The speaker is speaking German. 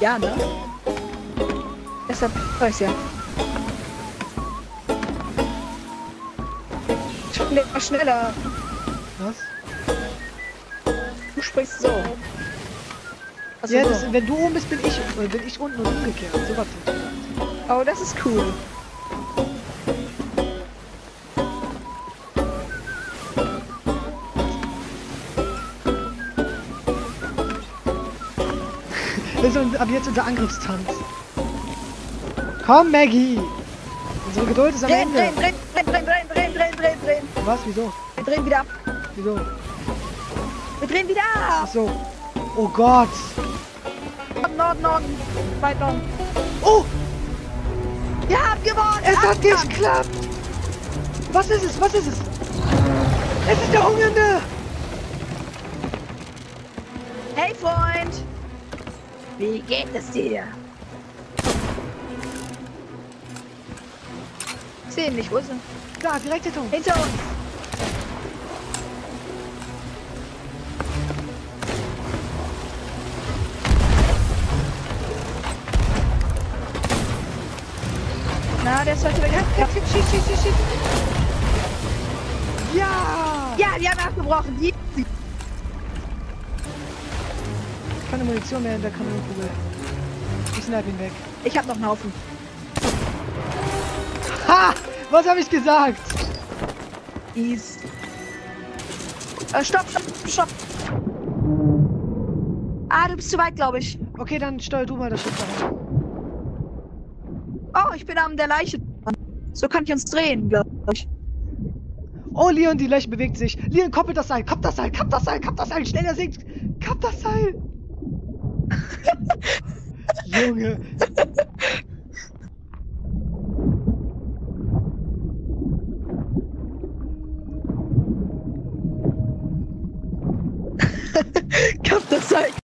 Ja, ne? Deshalb höre ich's ja. Schneller. Was? Du sprichst so. Also ja, so. Das, wenn du oben bist, bin ich unten und umgekehrt. So was. Oh, das ist cool. Wir sind ab jetzt unser Angriffstanz. Komm, Maggie! Unsere Geduld ist am Ende. Drehen. Was? Wieso? Wir drehen wieder ab. Wieso? Wir drehen wieder ab. Ach so. Oh Gott. Norden. Weit Norden. Oh! Wir haben gewonnen! Es hat geklappt! Was ist es? Es ist der Hungernde! Hey, Freund! Wie geht es dir? Ich sehe ihn nicht, wo ist er? Da, direkt hinter uns! Na, der ist heute weg. Schieß! Ja! Ja, die haben abgebrochen! Die. Keine Munition mehr in der Kanonenkugel. Ich schneide ihn weg. Ich hab noch einen Haufen. Ha! Was habe ich gesagt? Ease. Stopp! Ah, du bist zu weit, glaube ich. Okay, dann steuer du mal das Schiff rein. Oh, ich bin an der Leiche. So kann ich uns drehen, glaube ich. Oh, Leon, die Leiche bewegt sich. Leon, koppelt das Seil. Kapp das Seil. Schnell, er sinkt. Kapp das Seil. Junge,